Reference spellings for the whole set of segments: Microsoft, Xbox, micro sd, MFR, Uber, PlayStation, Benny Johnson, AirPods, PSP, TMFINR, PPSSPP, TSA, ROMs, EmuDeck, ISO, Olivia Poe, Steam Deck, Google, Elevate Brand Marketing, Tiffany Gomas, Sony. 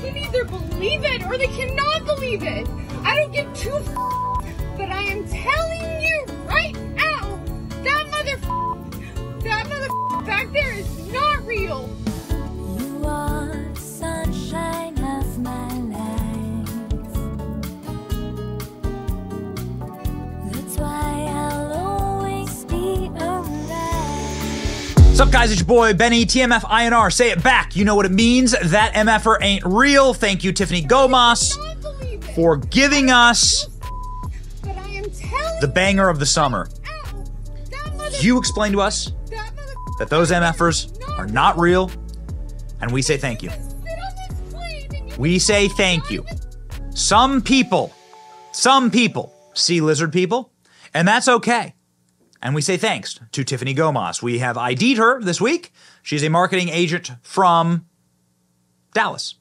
can either believe it or they cannot believe it. I don't give two f***s, but I am telling you right now, that mother f*** back there is not real. You are the sunshine of my life. That's why I'll always be alright. What's up, guys? It's your boy Benny, TMFINR. Say it back. You know what it means. That MFR ain't real. Thank you, Tiffany Gomas, for giving us the banger of the summer. You explain to us that those MFers are not real, and we say thank you. We say thank you. Some people see lizard people, and that's okay. And we say thanks to Tiffany Gomas. We have ID'd her this week. She's a marketing agent from Dallas.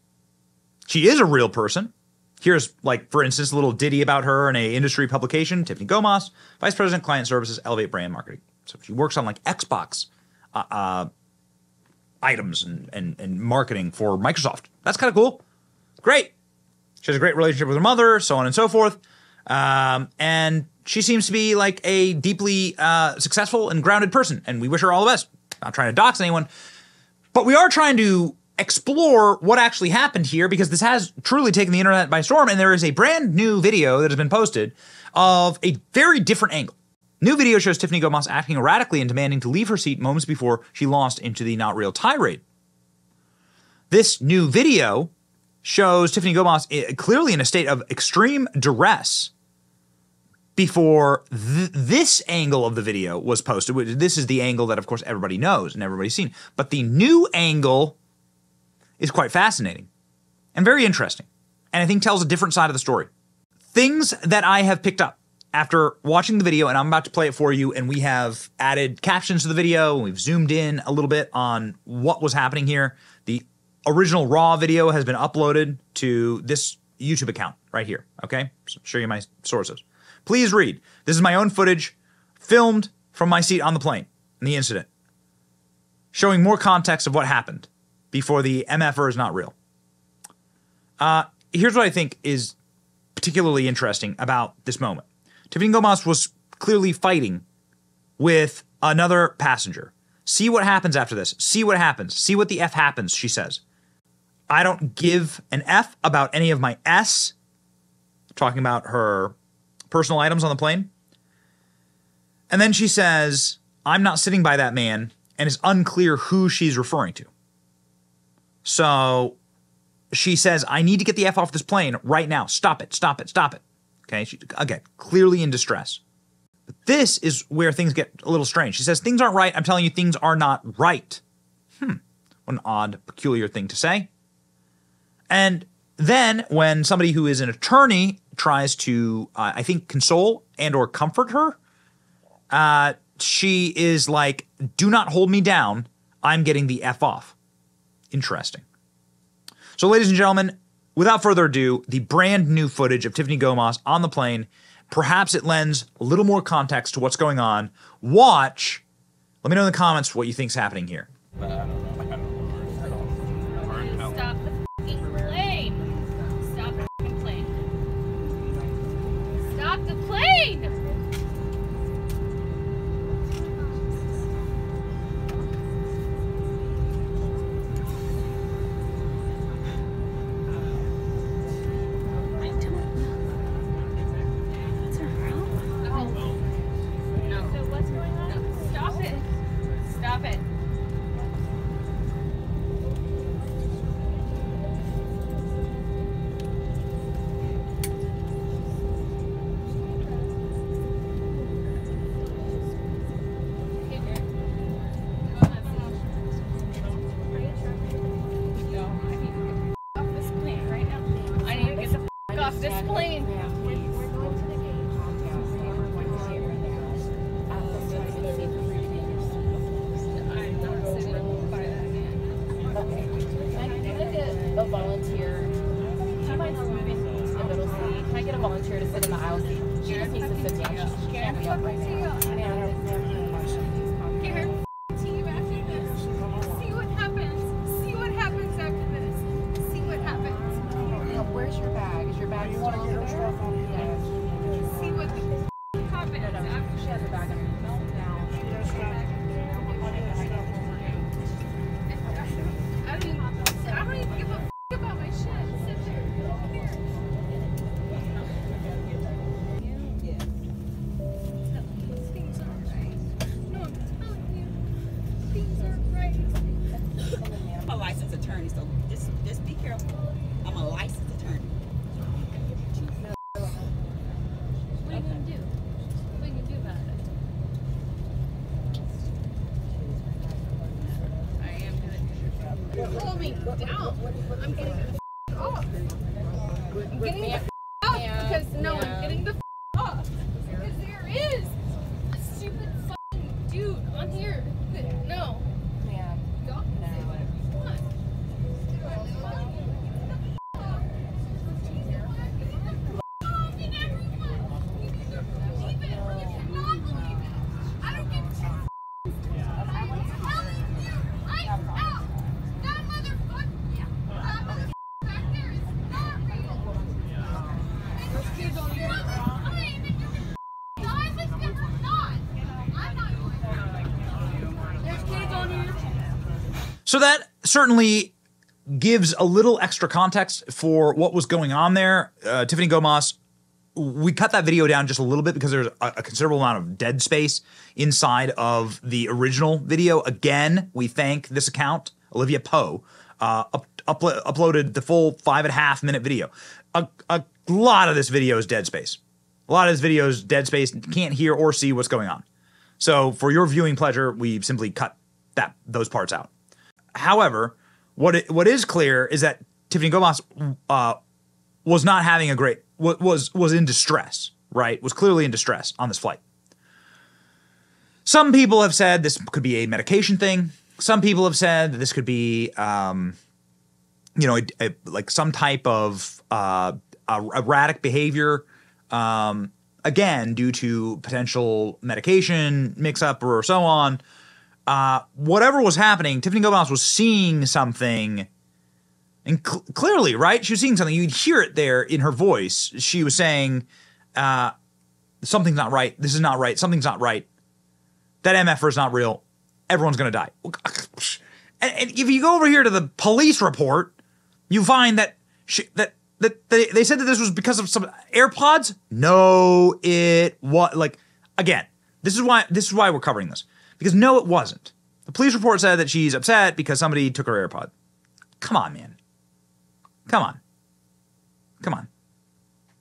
She is a real person. Here's, like, for instance, a little ditty about her in an industry publication. Tiffany Gomas, Vice President, Client Services, Elevate Brand Marketing. So she works on, like, Xbox items and marketing for Microsoft. That's kind of cool. Great. She has a great relationship with her mother, so on and so forth. And she seems to be, like, a deeply successful and grounded person. And we wish her all the best. Not trying to dox anyone. But we are trying to explore what actually happened here, because this has truly taken the internet by storm, and there is a brand new video that has been posted of a very different angle. New video shows Tiffany Gomas acting erratically and demanding to leave her seat moments before she launched into the not real tirade. This new video shows Tiffany Gomas clearly in a state of extreme duress before this angle of the video was posted. This is the angle that, of course, everybody knows and everybody's seen, but the new angle is quite fascinating and very interesting, and I think tells a different side of the story. Things that I have picked up after watching the video, and I'm about to play it for you, and we have added captions to the video, and we've zoomed in a little bit on what was happening here. The original raw video has been uploaded to this YouTube account right here, okay? So I'll show you my sources. Please read. This is my own footage filmed from my seat on the plane in the incident, showing more context of what happened before the MFR is not real. Here's what I think is particularly interesting about this moment. Tiffany Gomas was clearly fighting with another passenger. See what happens after this. See what happens. See what the F happens, she says. I don't give an F about any of my S. Talking about her personal items on the plane. And then she says, I'm not sitting by that man, and it's unclear who she's referring to. So she says, I need to get the F off this plane right now. Stop it, stop it, stop it. Okay, she, again, clearly in distress. But this is where things get a little strange. She says, things aren't right. I'm telling you, things are not right. What an odd, peculiar thing to say. And then when somebody who is an attorney tries to, I think, console and or comfort her, she is like, do not hold me down. I'm getting the F off. Interesting. So, ladies and gentlemen, without further ado, the brand new footage of Tiffany Gomas on the plane. Perhaps it lends a little more context to what's going on. Watch. Let me know in the comments what you think's happening here. Stop the f***ing plane. Stop the f***ing plane. Stop the plane. This plane. We're going to the gate. A volunteer. Do you mind moving to the middle seat? Can I get a volunteer to sit in the aisle seat? She just needs to sit down. She can't be up right now. See what happens. See what happens after this. See what happens. See what the happens after she has a bag of meltdown. I mean, I don't even give a about my shit. Sit there. Here. Yeah. Things aren't right. No, I'm telling you. Things aren't right. I'm a licensed attorney, so just be careful. I'm a licensed attorney. What are you going to do? What are you going to do about it? I am going to pull me down. I'm getting the f*** off. I'm getting the f*** off because no, I'm getting the f*** off. Because there is a stupid f***ing dude on here that, no. So that certainly gives a little extra context for what was going on there. Tiffany Gomas, we cut that video down just a little bit because there's a considerable amount of dead space inside of the original video. Again, we thank this account, Olivia Poe, uploaded the full 5.5 minute video. A lot of this video is dead space. A lot of this video is dead space. Can't hear or see what's going on. So for your viewing pleasure, we simply cut those parts out. However, what is clear is that Tiffany Gomas was not having a great was in distress, right? Was clearly in distress on this flight. Some people have said this could be a medication thing. Some people have said that this could be, you know, like some type of erratic behavior, again due to potential medication mix-up or so on. Whatever was happening, Tiffany Gomas was seeing something, and clearly, right? She was seeing something. You'd hear it there in her voice. She was saying, something's not right. This is not right. Something's not right. That MFR is not real. Everyone's going to die. And if you go over here to the police report, you find that they said that this was because of some AirPods. No, it was like, again, this is why we're covering this. Because no, it wasn't. The police report said that she's upset because somebody took her AirPod. Come on, man. Come on. Come on.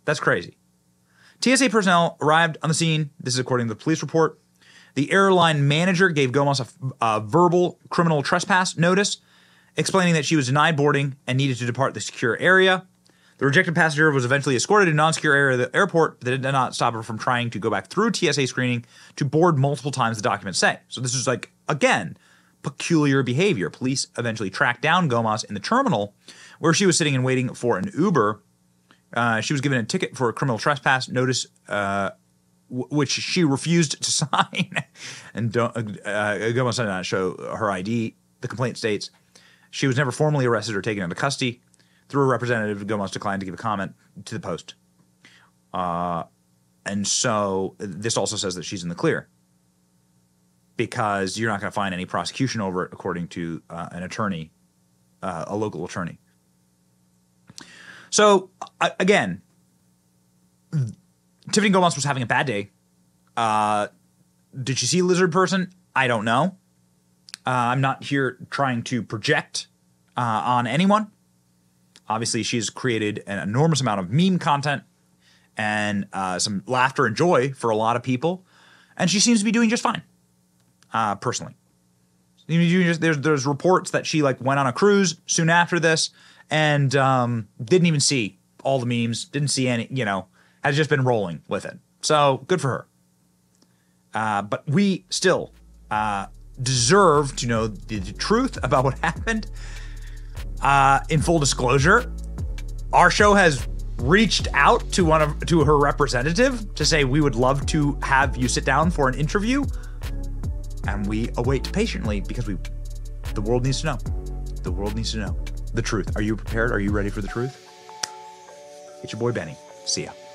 That's crazy. TSA personnel arrived on the scene. This is according to the police report. The airline manager gave Gomas a verbal criminal trespass notice, explaining that she was denied boarding and needed to depart the secure area. The rejected passenger was eventually escorted to a non-secure area of the airport, but that did not stop her from trying to go back through TSA screening to board multiple times, the documents say. So this is like, again, peculiar behavior. Police eventually tracked down Gomas in the terminal where she was sitting and waiting for an Uber. She was given a ticket for a criminal trespass notice, which she refused to sign. And Gomas did not show her ID. The complaint states she was never formally arrested or taken into custody. Through a representative, Gomas declined to give a comment to the Post. And so this also says that she's in the clear because you're not going to find any prosecution over it, according to an attorney, a local attorney. So, again, Tiffany Gomas was having a bad day. Did she see a lizard person? I don't know. I'm not here trying to project on anyone. Obviously, she's created an enormous amount of meme content and some laughter and joy for a lot of people. And she seems to be doing just fine, personally. There's reports that she like went on a cruise soon after this and didn't even see all the memes, didn't see any, you know, has just been rolling with it. So good for her. But we still deserve to know the truth about what happened. In full disclosure, our show has reached out to her representative to say we would love to have you sit down for an interview, and we await patiently because the world needs to know. The world needs to know the truth. Are you prepared? Are you ready for the truth? It's your boy Benny. See ya.